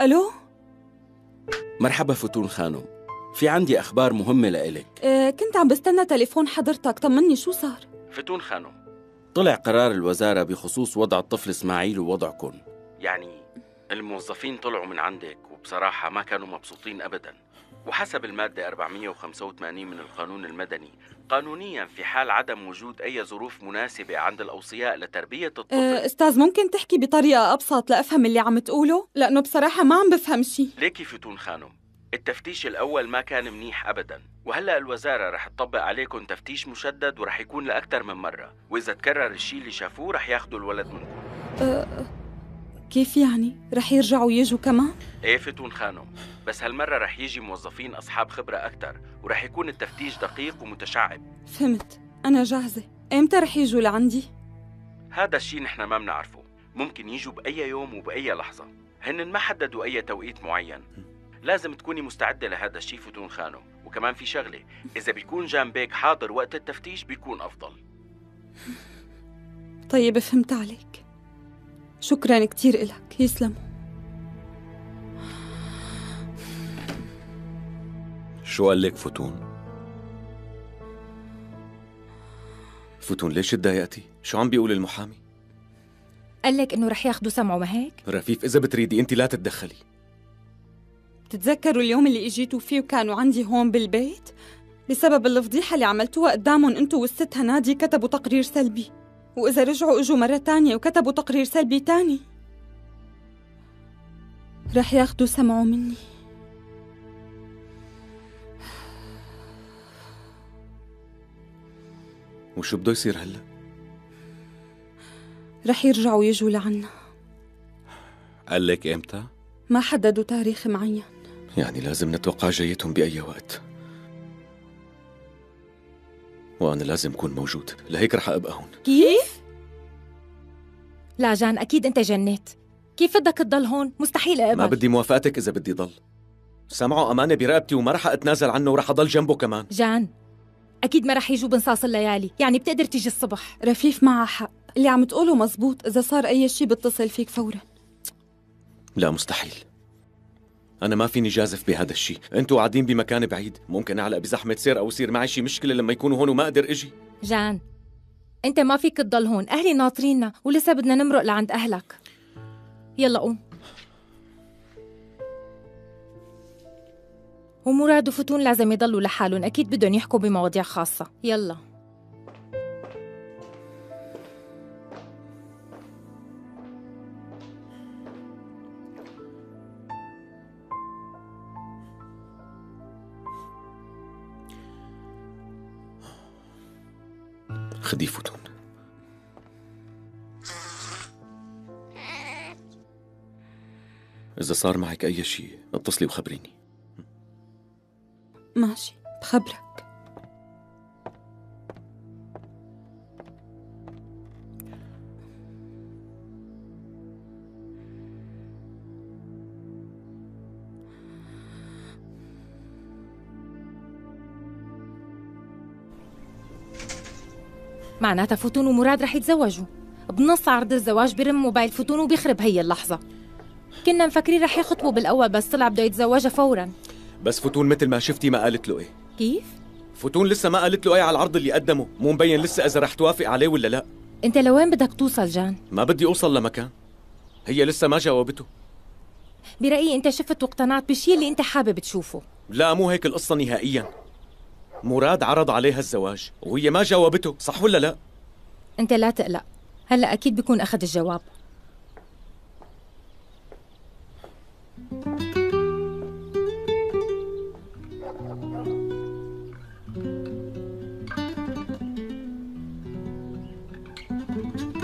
ألو؟ مرحبا فتون خانم، في عندي أخبار مهمة لإلك. كنت عم بستنى تليفون حضرتك، طمني شو صار؟ فتون خانم، طلع قرار الوزارة بخصوص وضع الطفل إسماعيل ووضعكم. يعني الموظفين طلعوا من عندك وبصراحة ما كانوا مبسوطين أبداً، وحسب المادة 485 من القانون المدني قانونياً في حال عدم وجود أي ظروف مناسبة عند الأوصياء لتربية الطفل. أستاذ ممكن تحكي بطريقة أبسط لأفهم اللي عم تقوله؟ لأنه بصراحة ما عم بفهم شيء. ليكي فتون خانم، التفتيش الأول ما كان منيح أبداً، وهلأ الوزارة رح تطبق عليكم تفتيش مشدد ورح يكون لأكثر من مرة، وإذا تكرر الشيء اللي شافوه رح ياخدوا الولد منكم. كيف يعني؟ رح يرجعوا يجوا كمان؟ ايه فتون خانم، بس هالمرة رح يجي موظفين أصحاب خبرة أكتر، ورح يكون التفتيش دقيق ومتشعب. فهمت، أنا جاهزة. إمتى رح يجوا لعندي؟ هذا الشي نحن ما منعرفه، ممكن يجوا بأي يوم وبأي لحظة، هن ما حددوا أي توقيت معين. لازم تكوني مستعدة لهذا الشي فتون خانم، وكمان في شغلة، إذا بيكون جنبك حاضر وقت التفتيش بيكون أفضل. طيب فهمت عليك، شكراً كتير إلك، يسلموا. شو قال لك فتون؟ فتون ليش تضايقتي؟ شو عم بيقول المحامي؟ قال لك إنه رح ياخدوا سمعه، ما هيك؟ رفيف إذا بتريدي أنت لا تتدخلي. بتتذكروا اليوم اللي إجيتوا فيه وكانوا عندي هون بالبيت؟ بسبب الفضيحة اللي عملتوها قدامهم أنتوا والست هنادي كتبوا تقرير سلبي، وإذا رجعوا إجوا مرة تانية وكتبوا تقرير سلبي تاني. رح ياخدوا سمعوا مني. وشو بده يصير هلا؟ رح يرجعوا يجوا لعنا. قال لك إمتى؟ ما حددوا تاريخ معين. يعني لازم نتوقع جايتهم بأي وقت، وأنا لازم أكون موجود، لهيك رح أبقى هون. كيف؟ لا جان، أكيد أنت جنيت، كيف بدك تضل هون؟ مستحيل أقبل. ما بدي موافقتك إذا بدي ضل، سمعوا أمانة برقبتي وما رح أتنازل عنه ورح أضل جنبه كمان. جان أكيد ما رح يجوا بنصاص الليالي، يعني بتقدر تيجي الصبح. رفيف معها حق، اللي عم تقوله مزبوط، إذا صار أي شيء بتصل فيك فورا. لا مستحيل، أنا ما فيني جازف بهذا الشيء، أنتوا قاعدين بمكان بعيد، ممكن أعلق بزحمة سير أو يصير معي شي مشكلة لما يكونوا هون وما أقدر إجي. جان، أنت ما فيك تضل هون، أهلي ناطريننا ولسه بدنا نمرق لعند أهلك. يلا قوم. ومراد وفتون لازم يضلوا لحالهم، أكيد بدهم يحكوا بمواضيع خاصة، يلا. خدي فتون. إذا صار معك أي شيء اتصلي وخبريني. ماشي، بخبرك. معناتها فتون ومراد رح يتزوجوا، بنص عرض الزواج برم موبايل فتون وبيخرب هي اللحظة. كنا مفكرين رح يخطبوا بالأول بس طلع بده يتزوجها فورا. بس فتون مثل ما شفتي ما قالت له إيه. كيف؟ فتون لسه ما قالت له إيه على العرض اللي قدمه، مو مبين لسه إذا رح توافق عليه ولا لا. أنت لوين بدك توصل جان؟ ما بدي أوصل لمكان، هي لسه ما جاوبته. برأيي أنت شفت واقتنعت بالشيء اللي أنت حابب تشوفه. لا مو هيك القصة نهائيا، مراد عرض عليها الزواج وهي ما جاوبته، صح ولا لا؟ أنت لا تقلق، هلا أكيد بيكون أخذ الجواب.